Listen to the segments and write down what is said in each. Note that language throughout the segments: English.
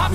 I'm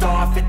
Off at